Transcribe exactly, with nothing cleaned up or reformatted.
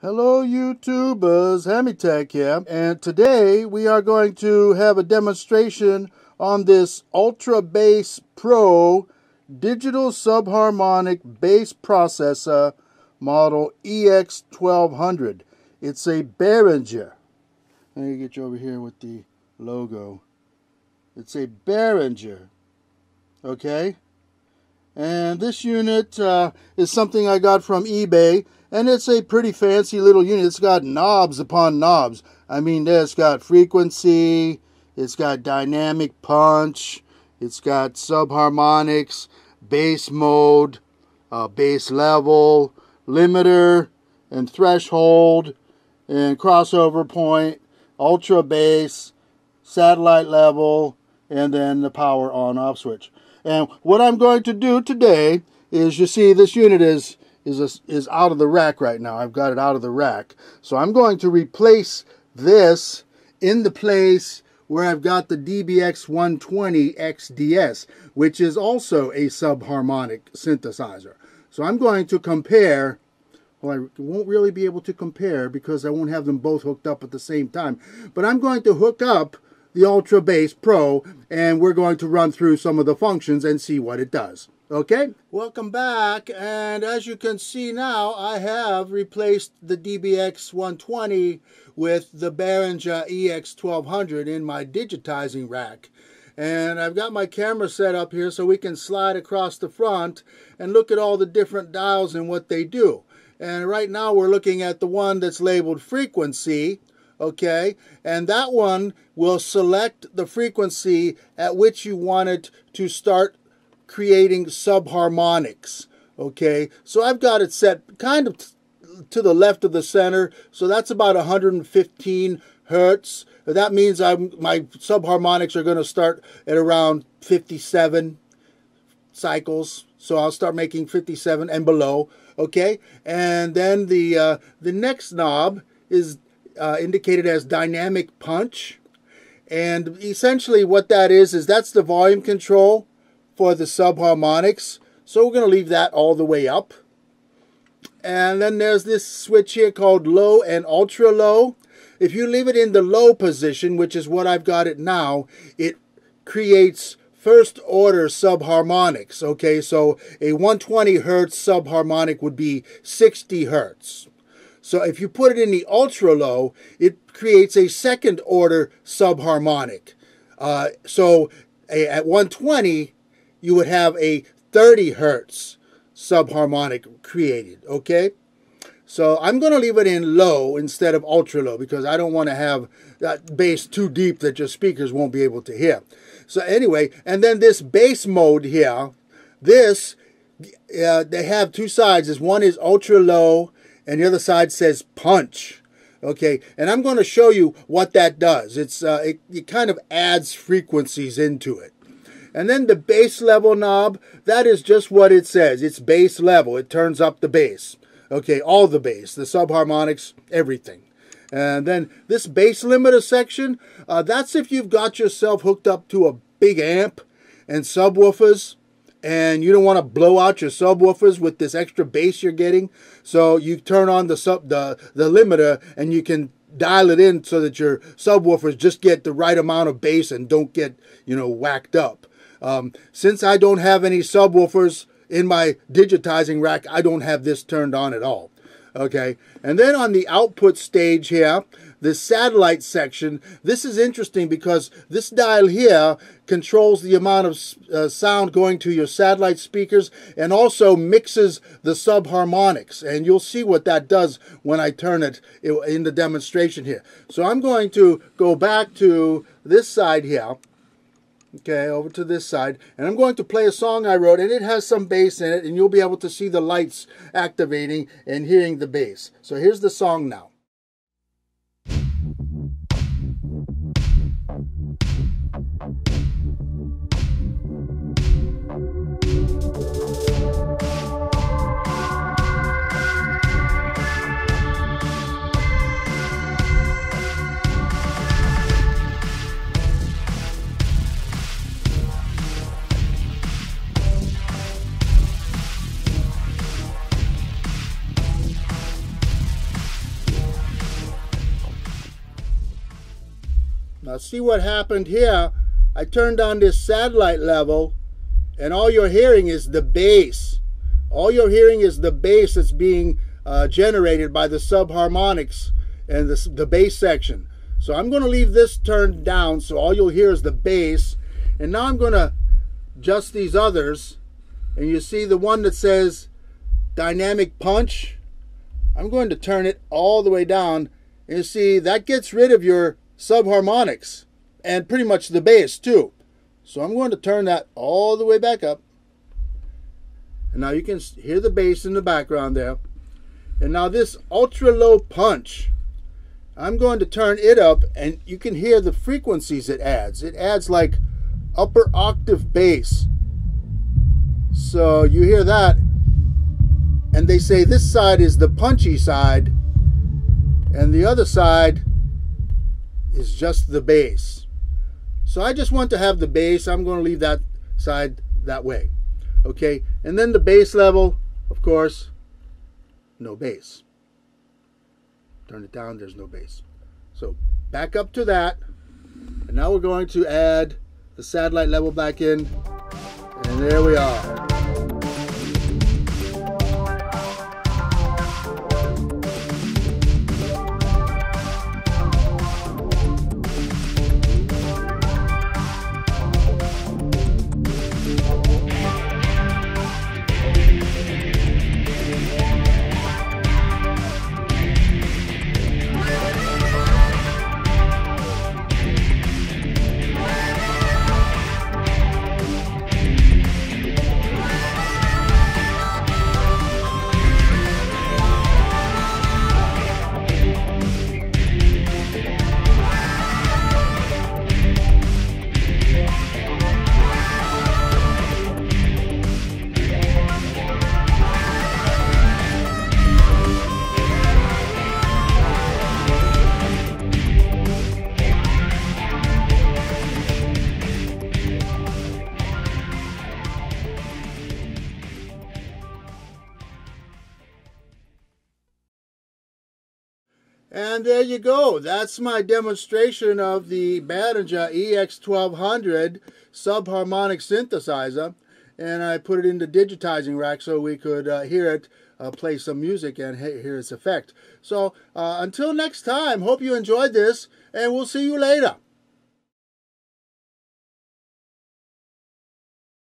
Hello YouTubers, Hammytank here, and today we are going to have a demonstration on this Ultra Bass Pro Digital Subharmonic Bass Processor Model E X twelve hundred. It's a Behringer. Let me get you over here with the logo. It's a Behringer, okay? And this unit uh, is something I got from eBay. And it's a pretty fancy little unit. It's got knobs upon knobs. I mean, it's got frequency, it's got dynamic punch, it's got subharmonics, bass mode, uh, bass level, limiter, and threshold, and crossover point, ultra bass, satellite level, and then the power on-off switch. And what I'm going to do today is, you see, this unit is... Is, a, is out of the rack right now. I've got it out of the rack. So I'm going to replace this in the place where I've got the D B X one twenty X D S, which is also a subharmonic synthesizer. So I'm going to compare. Well, I won't really be able to compare because I won't have them both hooked up at the same time. But I'm going to hook up the Ultra Bass Pro, and we're going to run through some of the functions and see what it does. Okay, welcome back, and as you can see now, I have replaced the D B X one twenty with the Behringer E X twelve hundred in my digitizing rack. And I've got my camera set up here so we can slide across the front and look at all the different dials and what they do. And right now we're looking at the one that's labeled frequency. Okay, and that one will select the frequency at which you want it to start creating subharmonics. Okay, so I've got it set kind of to the left of the center, so that's about one hundred fifteen hertz. That means I'm my subharmonics are going to start at around fifty-seven cycles, so I'll start making fifty-seven and below. Okay, and then the uh, the next knob is uh, indicated as dynamic punch, and essentially what that is is that's the volume control for the subharmonics, so we're going to leave that all the way up. And then there's this switch here called low and ultra low. If you leave it in the low position, which is what I've got it now, it creates first order subharmonics. Okay, so a one hundred twenty hertz subharmonic would be sixty hertz. So if you put it in the ultra low, it creates a second order subharmonic. Uh, so a, at one hundred twenty, you would have a thirty hertz subharmonic created, okay? So I'm going to leave it in low instead of ultra low because I don't want to have that bass too deep that your speakers won't be able to hear. So anyway, and then this bass mode here, this, uh, they have two sides. This one is ultra low and the other side says punch. Okay, and I'm going to show you what that does. It's uh, it, it kind of adds frequencies into it. And then the bass level knob, that is just what it says. It's bass level. It turns up the bass. Okay, all the bass, the subharmonics, everything. And then this bass limiter section, uh, that's if you've got yourself hooked up to a big amp and subwoofers, and you don't want to blow out your subwoofers with this extra bass you're getting. So you turn on the sub the, the limiter, and you can dial it in so that your subwoofers just get the right amount of bass and don't get, you know, whacked up. Um, since I don't have any subwoofers in my digitizing rack, I don't have this turned on at all. Okay, and then on the output stage here, the satellite section, this is interesting because this dial here controls the amount of uh, sound going to your satellite speakers and also mixes the subharmonics. And you'll see what that does when I turn it in the demonstration here. So I'm going to go back to this side here. Okay, over to this side, and I'm going to play a song I wrote, and it has some bass in it, and you'll be able to see the lights activating and hearing the bass. So here's the song now. Now see what happened here. I turned on this satellite level and all you're hearing is the bass. All you're hearing is the bass that's being uh, generated by the subharmonics and the, the bass section. So I'm going to leave this turned down so all you'll hear is the bass. And now I'm going to adjust these others. And you see the one that says dynamic punch. I'm going to turn it all the way down. And you see that gets rid of your subharmonics and pretty much the bass too. So I'm going to turn that all the way back up. And now you can hear the bass in the background there. And now this ultra low punch, I'm going to turn it up and you can hear the frequencies it adds. It adds like upper octave bass. So you hear that. And they say this side is the punchy side and the other side is just the bass. So I just want to have the bass. I'm going to leave that side that way. Okay, and then the bass level, of course, no bass. Turn it down, there's no bass. So back up to that. And now we're going to add the satellite level back in. And there we are. And there you go. That's my demonstration of the Behringer E X twelve hundred subharmonic synthesizer. And I put it in the digitizing rack so we could uh, hear it uh, play some music and hear its effect. So uh, until next time, hope you enjoyed this and we'll see you later.